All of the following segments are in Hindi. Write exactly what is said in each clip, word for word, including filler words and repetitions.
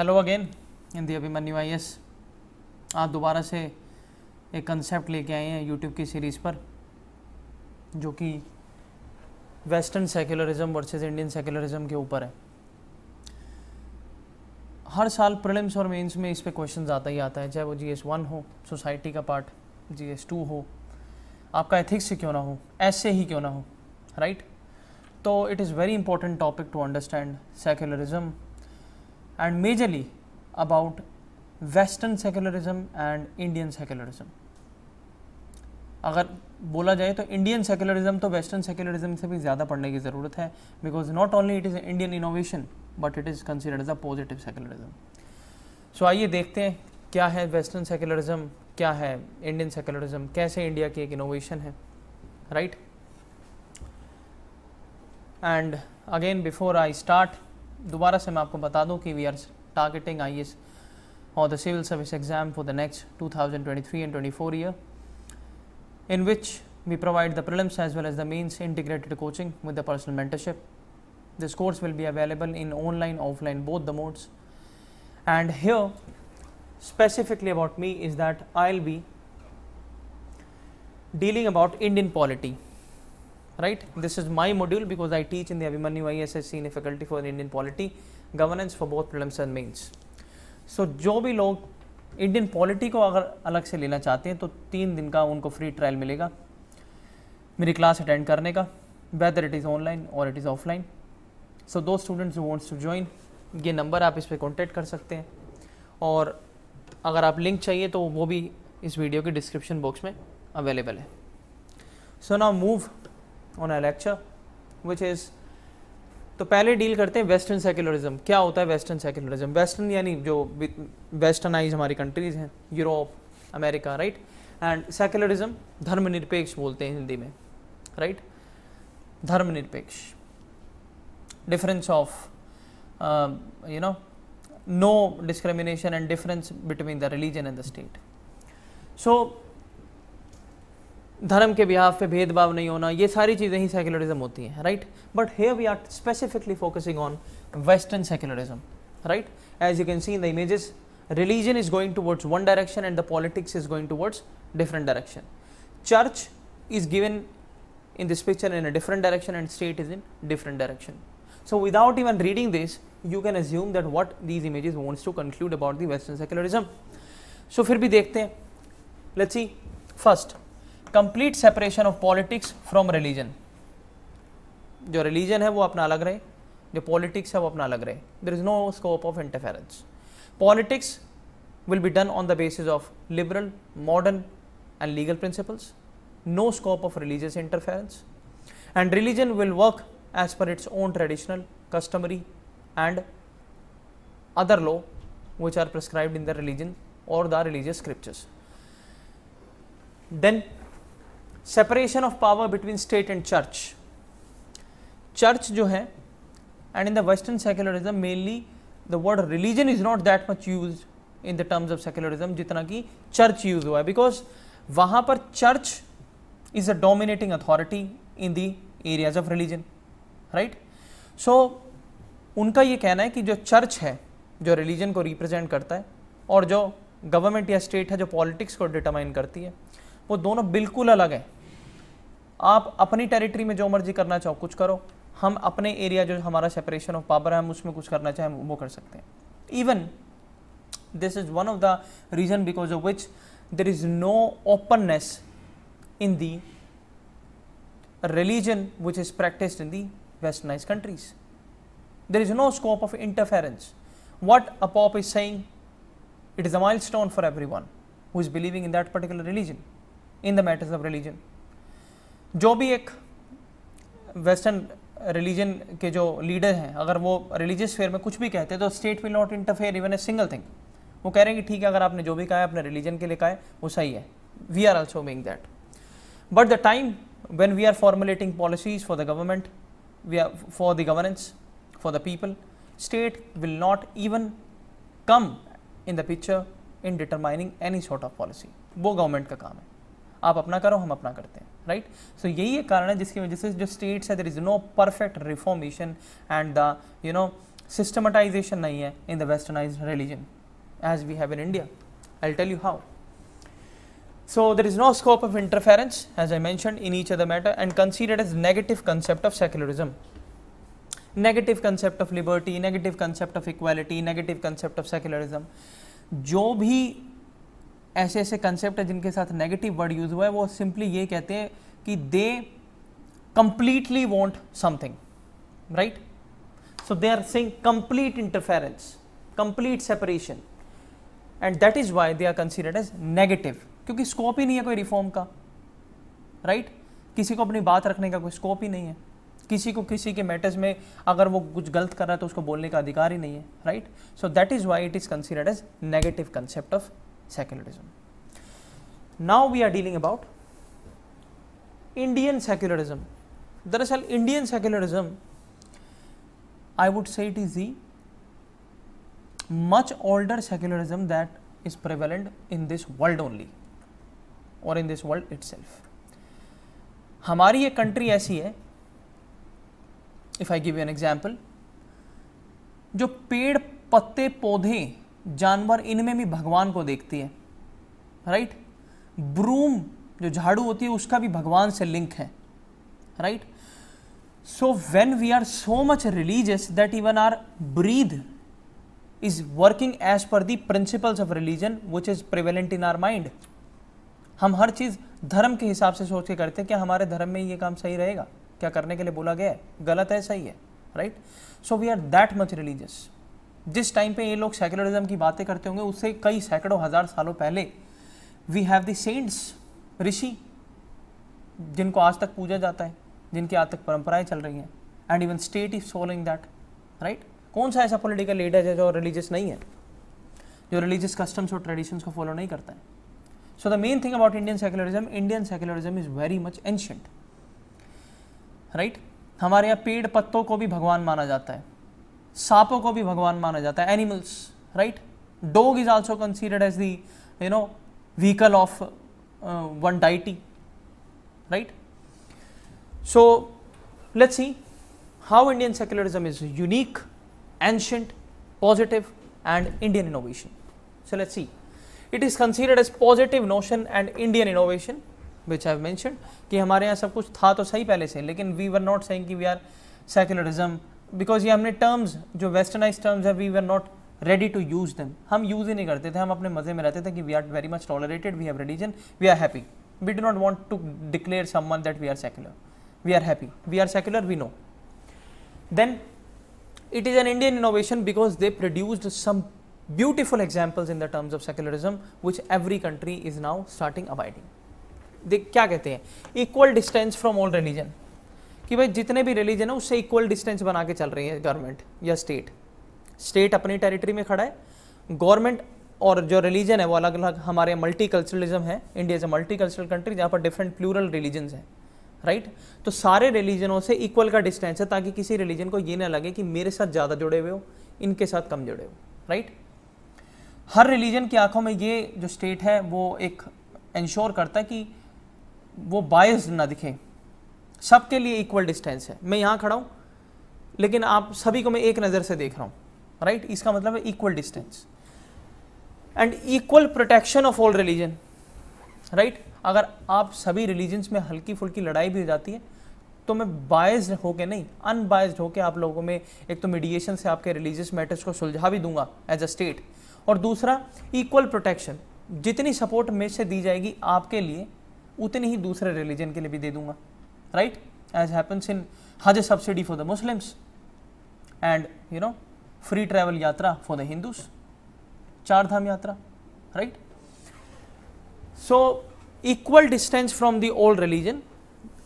Hello again in the Abhimanyu I A S. आज दोबारा से एक कंसेप्ट लेके आए हैं यूट्यूब की सीरीज़ पर, जो कि western secularism versus Indian secularism के ऊपर है। हर साल प्रीलिम्स और मेंस में इस पे क्वेश्चन आता ही आता है, चाहे वो जी एस वन हो, सोसाइटी का पार्ट जी एस टू हो, आपका एथिक्स से क्यों ना हो, ऐसे ही क्यों ना हो, राइट right? तो it is very important topic to understand secularism and majorly about Western secularism and Indian secularism। अगर बोला जाए तो Indian secularism तो Western secularism से भी ज़्यादा पढ़ने की ज़रूरत है, because not only it is an Indian innovation but it is considered as a positive secularism। So आइए देखते हैं क्या है Western secularism, क्या है Indian secularism, कैसे इंडिया की एक innovation है, right? And again before I start, दोबारा से मैं आपको बता दूं कि we are targeting I A S और the civil service exam for the next two thousand twenty three and twenty four year, in which we provide the prelims as well as the mains integrated coaching with the personal mentorship. This course will be available in online offline both the modes, and here specifically about me is that I will be dealing about Indian polity, right? This is my module because I teach in the Abhimanyu I A S in a faculty for Indian polity governance for both prelims and mains। So जो भी लोग Indian polity को अगर अलग से लेना चाहते हैं तो तीन दिन का उनको free trial मिलेगा मेरी class attend करने का, whether it is online or it is offline। So those students who wants to join, ये number आप इस पर contact कर सकते हैं, और अगर आप link चाहिए तो वो भी इस video के description box में available है। So now move on a lecture which is, तो पहले डील करते हैं वेस्टर्न सेक्युलरिज्म। क्या होता है वेस्टर्न सेक्युलरिज्म? वेस्टर्न यानी जो वेस्टर्नाइज हमारी कंट्रीज हैं, Europe, America, right. And secularism धर्मनिरपेक्ष बोलते हैं हिंदी में, राइट right? धर्मनिरपेक्ष, difference of you know no discrimination and difference between the religion and the state. So धर्म के बिहाफ पे भेदभाव नहीं होना, ये सारी चीज़ें ही सेक्युलरिज्म होती हैं, right. But here we are specifically focusing on western secularism, right. As you can see in the images, religion is going towards one direction and the politics is going towards different direction. Church is given in this picture in a different direction and state is in different direction. So without even reading this you can assume that what these images wants to conclude about the western secularism. So फिर भी देखते हैं, let's see. First, complete separation of politics from religion. जो रिलीजन है वो अपना अलग रहे, जो पॉलिटिक्स है वो अपना अलग रहे। There is no scope of interference. Politics will be done on the basis of liberal, modern and legal principles. No scope of religious interference, and religion will work as per its own traditional, customary and other law which are prescribed in the religion और the religious scriptures. Then separation of power between state and church. Church जो है, and in the western secularism mainly the word religion is not that much use in the terms of secularism जितना कि चर्च यूज हुआ है, बिकॉज वहाँ पर church is a dominating authority in the areas of religion, right. So उनका ये कहना है कि जो चर्च है जो रिलीजन को रिप्रेजेंट करता है, और जो गवर्नमेंट या स्टेट है जो पॉलिटिक्स को डिटरमाइन करती है, वो दोनों बिल्कुल अलग हैं। आप अपनी टेरिटरी में जो मर्जी करना चाहो कुछ करो, हम अपने एरिया जो हमारा सेपरेशन ऑफ पावर है हम उसमें कुछ करना चाहें वो कर सकते हैं। Even this is one of the reason because of which there is no openness in the religion which is practised in the westernize countries. There is no scope of interference. What a pope is saying, it is a milestone for everyone who is believing in that particular religion, in the matters of religion. जो भी एक वेस्टर्न रिलीजन के जो लीडर हैं, अगर वो रिलीजियस स्फेयर में कुछ भी कहते हैं तो state will not interfere even a single thing. वो कह रहे हैं कि ठीक है, अगर आपने जो भी कहा है अपने रिलीजन के लिए कहा है वो सही है, we are also making that. But the time when we are formulating policies for the government, we are for the governance, for the people, state will not even come in the picture in determining any sort of policy. वो गवर्नमेंट का काम है, आप अपना करो हम अपना करते हैं, राइट। सो यही एक कारण है जिसकी वजह से जो स्टेट्स है there is no perfect reformation and the you know systematization नहीं है in the westernized religion as we have in India. I tell you how. So there is no scope of interference, as I mentioned, in each other matter, and considered as negative concept of secularism, negative concept of liberty, negative concept of equality, negative concept of secularism. जो भी ऐसे ऐसे concept है जिनके साथ negative word use हुआ है, वो simply ये कहते हैं कि they completely want something, right? So they are saying complete interference, complete separation, and that is why they are considered as negative. क्योंकि स्कोप ही नहीं है कोई रिफॉर्म का, राइट right? किसी को अपनी बात रखने का कोई स्कोप ही नहीं है, किसी को किसी के मैटर्स में अगर वो कुछ गलत कर रहा है तो उसको बोलने का अधिकार ही नहीं है, right. So that is why it is considered as negative concept of secularism. Now we are dealing about Indian secularism. दरअसल Indian secularism I would say it is the much older secularism that is prevalent in this world only और इन दिस वर्ल्ड इटसेल्फ. हमारी ये कंट्री ऐसी है, if I give you an example, जो पेड़ पत्ते पौधे जानवर इनमें भी भगवान को देखती है, राइट. ब्रूम जो झाड़ू होती है उसका भी भगवान से लिंक है, right. So when we are so much religious that even our breathe is working as per the principles of religion which is prevalent in our mind. हम हर चीज़ धर्म के हिसाब से सोच के करते हैं कि हमारे धर्म में ये काम सही रहेगा, क्या करने के लिए बोला गया है, गलत है सही है, right. So we are that much religious. जिस टाइम पे ये लोग सेक्युलरिज्म की बातें करते होंगे उससे कई सैकड़ों हज़ार सालों पहले वी हैव द सेंट्स, ऋषि जिनको आज तक पूजा जाता है, जिनकी आज तक परंपराएँ चल रही हैं, and even state is following that, right. कौन सा ऐसा पॉलिटिकल लीडर है जो रिलीजियस नहीं है, जो रिलीजियस कस्टम्स और ट्रेडिशंस को फॉलो नहीं करता है. So the main thing about Indian secularism, Indian secularism is very much ancient, right. हमारे यहाँ पेड़ पत्तों को भी भगवान माना जाता है, सांपों को भी भगवान माना जाता है, animals, right. Dog is also considered as the you know vehicle of one deity, right. So let's see how Indian secularism is unique, ancient, positive, and Indian innovation. So let's see. It is considered as positive notion and Indian innovation, which I have mentioned. कि हमारे यहाँ सब कुछ था तो सही पहले से, लेकिन we were not saying कि we are secularism because ये हमने terms जो westernized terms है we were not ready to use them. हम use ही नहीं करते थे, हम अपने मजे में रहते थे कि we are very much tolerated, we have religion, we are happy. We do not want to declare someone that we are secular. We are happy. We are secular. We know. Then. It is an Indian innovation because they produced some beautiful examples in the terms of secularism, which every country is now starting abiding. They क्या कहते हैं? Equal distance from all religion. कि भाई जितने भी religion है उससे equal distance बना के चल रही है government या state. State अपनी territory में खड़ा है, government और जो religion है वो अलग अलग. हमारे multiculturalism है, India is a multicultural country जहाँ पर different plural religions हैं, राइट right? तो सारे रिलीजनों से इक्वल का डिस्टेंस है ताकि किसी रिलीजन को ये ना लगे कि मेरे साथ ज़्यादा जुड़े हुए हो, इनके साथ कम जुड़े हो, राइट right? हर रिलीजन की आंखों में ये जो स्टेट है वो एक इंश्योर करता है कि वो बायस्ड ना दिखे, सबके लिए इक्वल डिस्टेंस है. मैं यहाँ खड़ा हूँ लेकिन आप सभी को मैं एक नज़र से देख रहा हूँ, राइट right? इसका मतलब है equal distance and equal protection of all religion, right. अगर आप सभी रिलीजन्स में हल्की फुल्की लड़ाई भी हो जाती है तो मैं बायस्ड होके नहीं, अनबायस्ड होके आप लोगों में एक तो मीडिएशन से आपके रिलीजियस मैटर्स को सुलझा भी दूंगा एज अ स्टेट, और दूसरा इक्वल प्रोटेक्शन, जितनी सपोर्ट मेरे से दी जाएगी आपके लिए उतनी ही दूसरे रिलीजन के लिए भी दे दूंगा, right. As happens in Haj subsidy for the Muslims and you know free travel yatra for the Hindus, Char Dham यात्रा, right. So equal distance from the old religion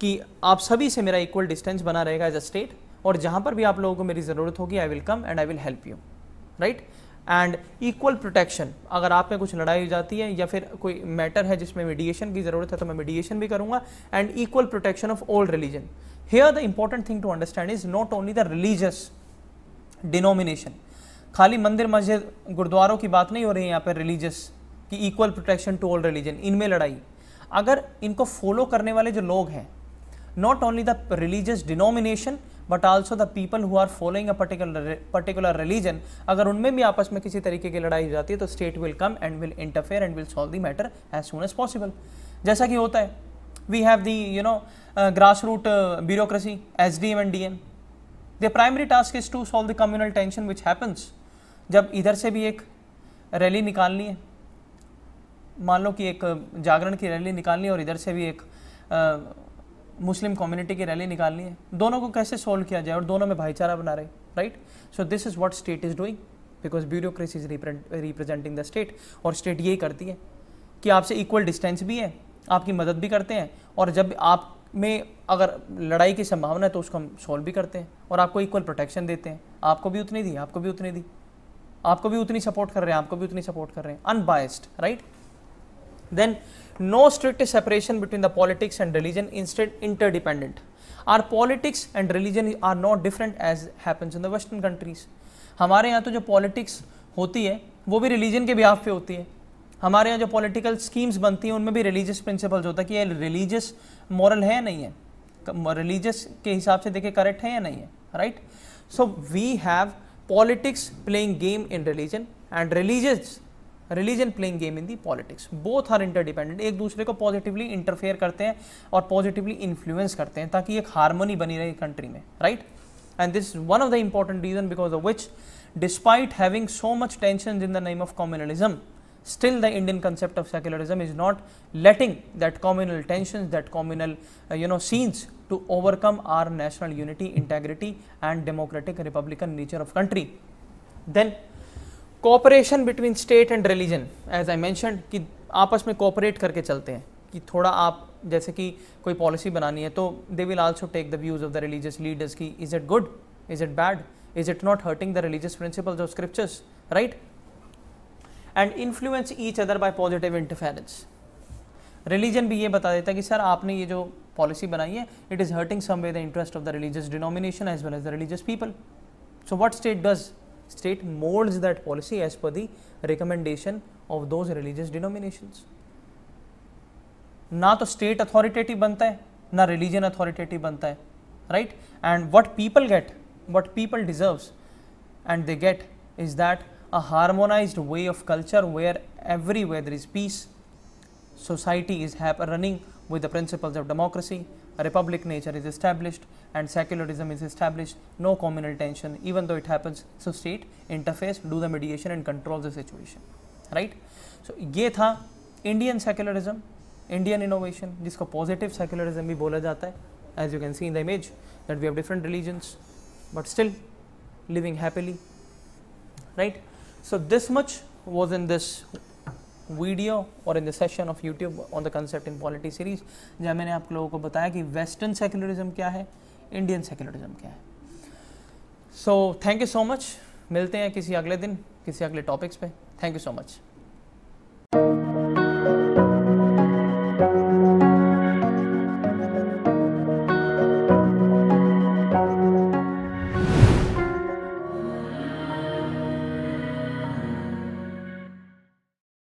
कि आप सभी से मेरा इक्वल डिस्टेंस बना रहेगा एज अ स्टेट, और जहाँ पर भी आप लोगों को मेरी ज़रूरत होगी I will come and I will help you, right. And equal protection, अगर आप में कुछ लड़ाई हो जाती है या फिर कोई मैटर है जिसमें मीडिएशन की ज़रूरत है तो मैं मीडिएशन भी करूँगा, and equal protection of all religion. Here the important thing to understand is not only the religious denomination. खाली मंदिर मस्जिद गुरुद्वारों की बात नहीं हो रही है यहाँ पर रिलीजियस कि equal protection to all religion, इनमें लड़ाई. अगर इनको फॉलो करने वाले जो लोग हैं, not only the religious denomination but also the people who are following a particular particular religion, अगर उनमें भी आपस में किसी तरीके की लड़ाई हो जाती है तो state will come and will interfere and will solve the matter as soon as possible, जैसा कि होता है. We have the you know grass root bureaucracy, S D M and D N. The primary task is to solve the communal tension which happens. जब इधर से भी एक रैली निकालनी है, मान लो कि एक जागरण की रैली निकालनी है और इधर से भी एक आ, मुस्लिम कम्युनिटी की रैली निकालनी है, दोनों को कैसे सॉल्व किया जाए और दोनों में भाईचारा बना रहे, right. So this is what state is doing because bureaucracy is representing the state. और स्टेट यही करती है कि आपसे इक्वल डिस्टेंस भी है, आपकी मदद भी करते हैं, और जब आप में अगर लड़ाई की संभावना है तो उसको हम सॉल्व भी करते हैं, और आपको इक्वल प्रोटेक्शन देते हैं. आपको भी उतनी दी, आपको भी उतनी दी, आपको भी उतनी सपोर्ट कर रहे हैं, आपको भी उतनी सपोर्ट कर रहे हैं, unbiased, right. Then no strict separation between the politics and religion, instead interdependent. Our politics and religion are not different as happens in the western countries. हमारे यहाँ तो जो पॉलिटिक्स होती है वो भी रिलीजन के बिहाफ पे होती है. हमारे यहाँ जो पॉलिटिकल स्कीम्स बनती हैं उनमें भी रिलीजियस प्रिंसिपल्स होता है कि ये रिलीजियस मॉरल है या नहीं है, रिलीजियस के हिसाब से देखे करेक्ट है या नहीं है, right. So we have politics playing game in religion and religious religion playing game in the politics. Both are interdependent, एक दूसरे को पॉजिटिवली इंटरफेयर करते हैं और पॉजिटिवली इन्फ्लुएंस करते हैं ताकि एक हार्मनी बनी रहे कंट्री में, right. And this is one of the important reason because of which despite having so much tension in the name of communalism, still the Indian concept of secularism is not letting that communal tensions, that communal uh, you know scenes to overcome our national unity, integrity and democratic republican nature of country. Then cooperation between state and religion, as I mentioned कि आपस में cooperate करके चलते हैं कि थोड़ा आप जैसे कि कोई policy बनानी है तो they will also take the views of the religious leaders कि is it good, is it bad, is it not hurting the religious principles of scriptures, right. And influence each other by positive interference. Religion भी ये बता देता है कि सर आपने ये जो पॉलिसी बनाई है it is hurting some way the interest of the religious denomination as well as the religious people. So what state does, state moulds that policy as per the recommendation of those religious denominations. ना तो स्टेट अथॉरिटेटिव बनता है ना रिलीजन अथॉरिटेटिव बनता है, right. And what people get, what people deserves and they get is that a harmonized way of culture where everywhere there is peace, society is running with the principles of democracy, a republic nature is established and secularism is established, no communal tension even though it happens, so state interface, do the mediation and control the situation, right. So ye tha Indian secularism, Indian innovation jisko positive secularism bhi bola jata hai, as you can see in the image that we have different religions but still living happily, right. So this much was in this video or in the session of YouTube on the concept in polity series, जहाँ मैंने आप लोगों को बताया कि Western secularism क्या है, Indian secularism क्या है. So thank you so much, मिलते हैं किसी अगले दिन किसी अगले topics पे. Thank you so much.